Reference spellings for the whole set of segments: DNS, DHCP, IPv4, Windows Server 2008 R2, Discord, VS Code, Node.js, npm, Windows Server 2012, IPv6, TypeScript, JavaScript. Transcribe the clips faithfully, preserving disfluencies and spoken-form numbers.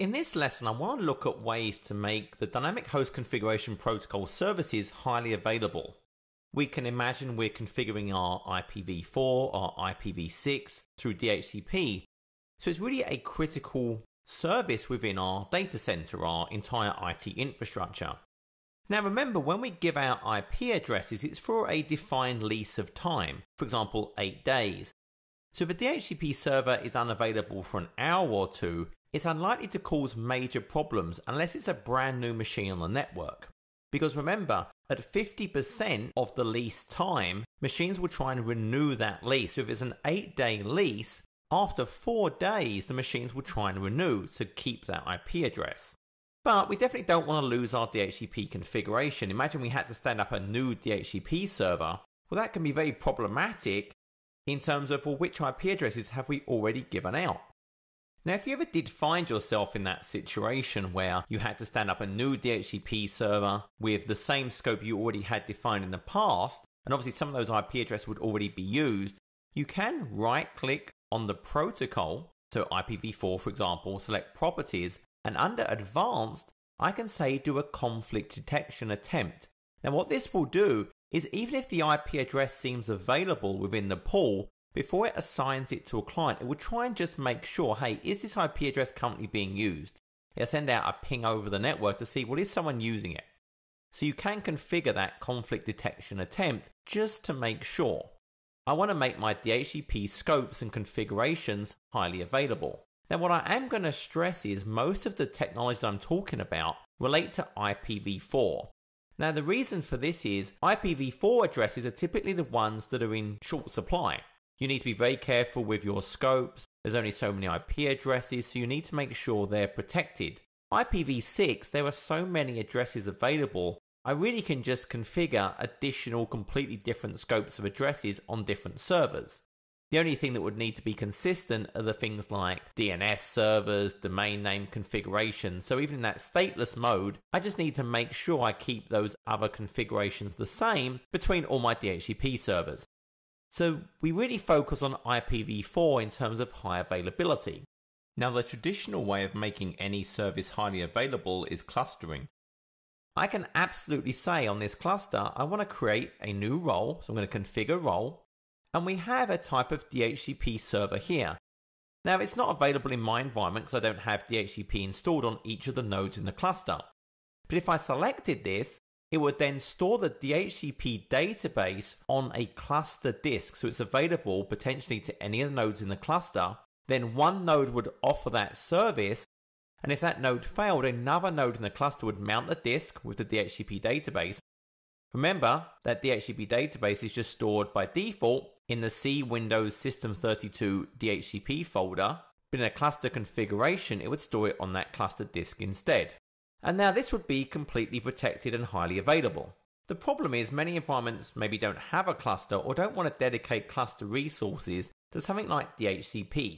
In this lesson, I want to look at ways to make the Dynamic Host Configuration Protocol services highly available. We can imagine we're configuring our I P v four, our I P v six through D H C P. So it's really a critical service within our data center, our entire I T infrastructure. Now remember, when we give out I P addresses, it's for a defined lease of time, for example, eight days. So if a D H C P server is unavailable for an hour or two, it's unlikely to cause major problems unless it's a brand new machine on the network. Because remember, at fifty percent of the lease time, machines will try and renew that lease. So if it's an eight-day lease, after four days, the machines will try and renew to keep that I P address. But we definitely don't want to lose our D H C P configuration. Imagine we had to stand up a new D H C P server. Well, that can be very problematic in terms of, well, which I P addresses have we already given out? Now, if you ever did find yourself in that situation where you had to stand up a new D H C P server with the same scope you already had defined in the past, and obviously some of those I P addresses would already be used, you can right-click on the protocol, so I P v four, for example, select Properties, and under Advanced, I can say do a conflict detection attempt. Now, what this will do is even if the I P address seems available within the pool, before it assigns it to a client, it will try and just make sure, hey, is this I P address currently being used? It'll send out a ping over the network to see, well, is someone using it? So you can configure that conflict detection attempt just to make sure. I want to make my D H C P scopes and configurations highly available. Now, what I am going to stress is most of the technologies I'm talking about relate to I P v four. Now, the reason for this is I P v four addresses are typically the ones that are in short supply. You need to be very careful with your scopes. There's only so many I P addresses, so you need to make sure they're protected. I P v six, there are so many addresses available, I really can just configure additional completely different scopes of addresses on different servers. The only thing that would need to be consistent are the things like D N S servers, domain name configuration. So even in that stateless mode, I just need to make sure I keep those other configurations the same between all my D H C P servers. So we really focus on I P v four in terms of high availability. Now, the traditional way of making any service highly available is clustering. I can absolutely say on this cluster, I want to create a new role. So I'm going to configure role, and we have a type of D H C P server here. Now, it's not available in my environment because I don't have D H C P installed on each of the nodes in the cluster. But if I selected this, it would then store the D H C P database on a cluster disk, so it's available potentially to any of the nodes in the cluster. Then one node would offer that service, and if that node failed, another node in the cluster would mount the disk with the D H C P database. Remember that D H C P database is just stored by default in the C Windows System thirty-two D H C P folder, but in a cluster configuration, it would store it on that cluster disk instead. And now this would be completely protected and highly available. The problem is many environments maybe don't have a cluster or don't want to dedicate cluster resources to something like D H C P.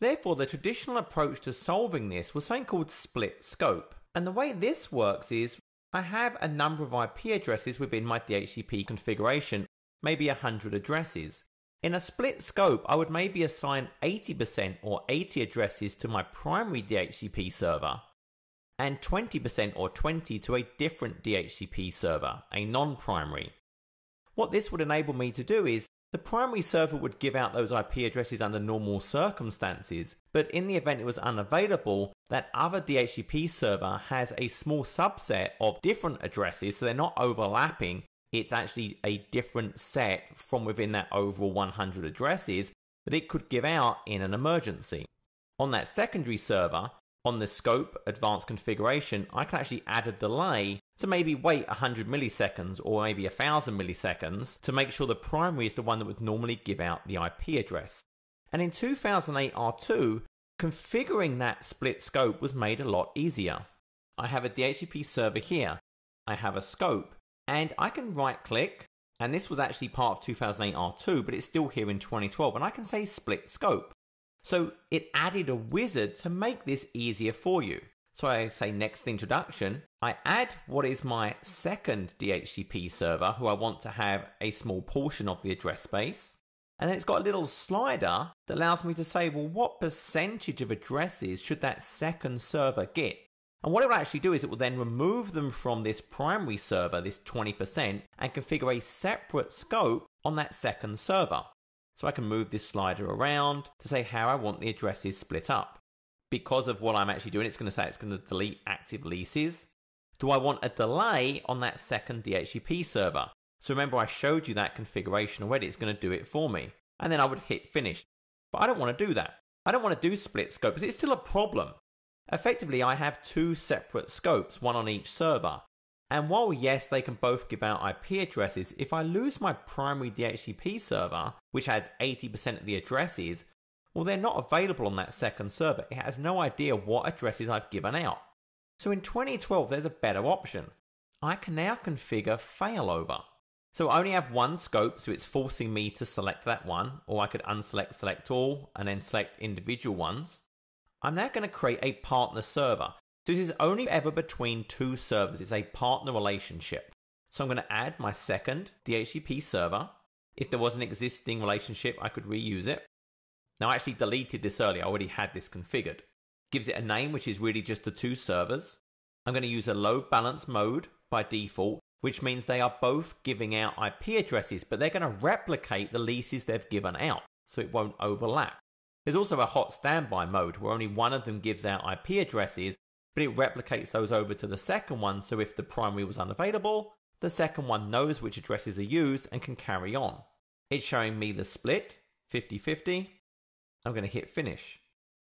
Therefore, the traditional approach to solving this was something called split scope. And the way this works is I have a number of I P addresses within my D H C P configuration, maybe one hundred addresses. In a split scope, I would maybe assign eighty percent or eighty addresses to my primary D H C P server, and twenty percent or twenty to a different D H C P server, a non-primary. What this would enable me to do is, the primary server would give out those I P addresses under normal circumstances, but in the event it was unavailable, that other D H C P server has a small subset of different addresses, so they're not overlapping, it's actually a different set from within that overall one hundred addresses that it could give out in an emergency. On that secondary server, on the scope advanced configuration, I can actually add a delay to maybe wait one hundred milliseconds or maybe one thousand milliseconds to make sure the primary is the one that would normally give out the I P address. And in two thousand eight R two, configuring that split scope was made a lot easier. I have a D H C P server here, I have a scope, and I can right click, and this was actually part of two thousand eight R two, but it's still here in twenty twelve, and I can say split scope. So it added a wizard to make this easier for you. So I say next introduction, I add what is my second D H C P server who I want to have a small portion of the address space. And then it's got a little slider that allows me to say, well, what percentage of addresses should that second server get? And what it will actually do is it will then remove them from this primary server, this twenty percent, and configure a separate scope on that second server. So I can move this slider around to say how I want the addresses split up. Because of what I'm actually doing, it's going to say it's going to delete active leases. Do I want a delay on that second D H C P server? So remember, I showed you that configuration already. It's going to do it for me. And then I would hit finish. But I don't want to do that. I don't want to do split scope because it's still a problem. Effectively, I have two separate scopes, one on each server. And while yes, they can both give out I P addresses, if I lose my primary D H C P server, which had eighty percent of the addresses, well, they're not available on that second server. It has no idea what addresses I've given out. So in twenty twelve, there's a better option. I can now configure failover. So I only have one scope, so it's forcing me to select that one, or I could unselect select all and then select individual ones. I'm now going to create a partner server. So this is only ever between two servers. It's a partner relationship. So I'm going to add my second D H C P server. If there was an existing relationship, I could reuse it. Now I actually deleted this earlier. I already had this configured. Gives it a name, which is really just the two servers. I'm going to use a load balance mode by default, which means they are both giving out I P addresses, but they're going to replicate the leases they've given out, so it won't overlap. There's also a hot standby mode where only one of them gives out I P addresses, but it replicates those over to the second one, so if the primary was unavailable, the second one knows which addresses are used and can carry on. It's showing me the split, fifty fifty. I'm going to hit finish.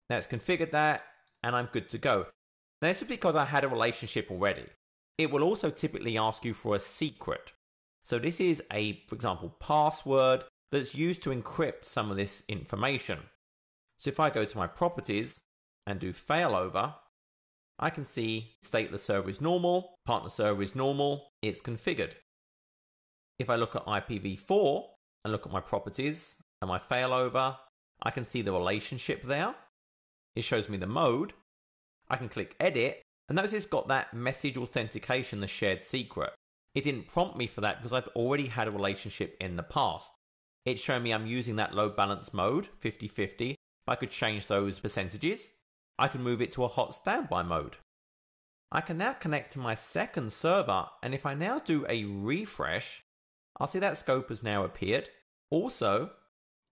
Now it's configured that, and I'm good to go. Now this is because I had a relationship already. It will also typically ask you for a secret. So this is a, for example, password that's used to encrypt some of this information. So if I go to my properties and do failover, I can see stateless server is normal, partner server is normal, it's configured. If I look at I P v four and look at my properties and my failover, I can see the relationship there. It shows me the mode. I can click edit. And notice it's got that message authentication, the shared secret. It didn't prompt me for that because I've already had a relationship in the past. It's showing me I'm using that load balance mode, fifty fifty, but I could change those percentages. I can move it to a hot standby mode. I can now connect to my second server, and if I now do a refresh, I'll see that scope has now appeared. Also,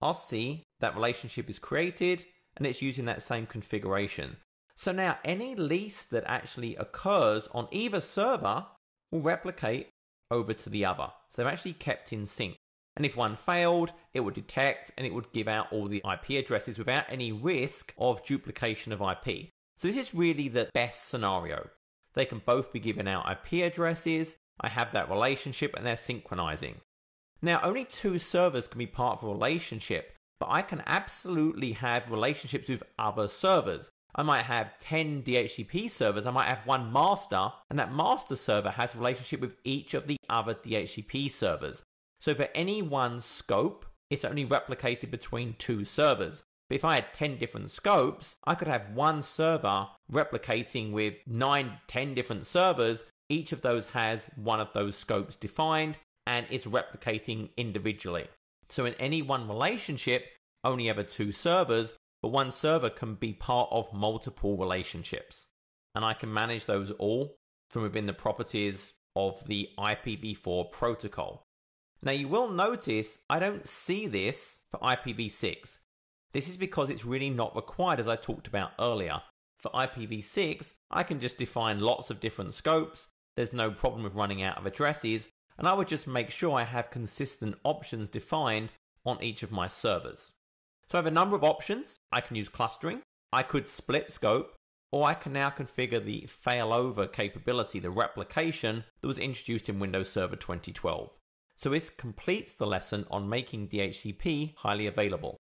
I'll see that relationship is created and it's using that same configuration. So now any lease that actually occurs on either server will replicate over to the other. So they're actually kept in sync. And if one failed, it would detect and it would give out all the I P addresses without any risk of duplication of I P. So this is really the best scenario. They can both be giving out I P addresses. I have that relationship and they're synchronizing. Now only two servers can be part of a relationship, but I can absolutely have relationships with other servers. I might have ten D H C P servers, I might have one master, and that master server has a relationship with each of the other D H C P servers. So for any one scope, it's only replicated between two servers. But if I had ten different scopes, I could have one server replicating with nine, ten different servers. Each of those has one of those scopes defined, and it's replicating individually. So in any one relationship, only ever two servers, but one server can be part of multiple relationships. And I can manage those all from within the properties of the I P v four protocol. Now you will notice I don't see this for I P v six. This is because it's really not required, as I talked about earlier. For I P v six, I can just define lots of different scopes. There's no problem with running out of addresses. And I would just make sure I have consistent options defined on each of my servers. So I have a number of options. I can use clustering, I could split scope, or I can now configure the failover capability, the replication that was introduced in Windows Server twenty twelve. So this completes the lesson on making D H C P highly available.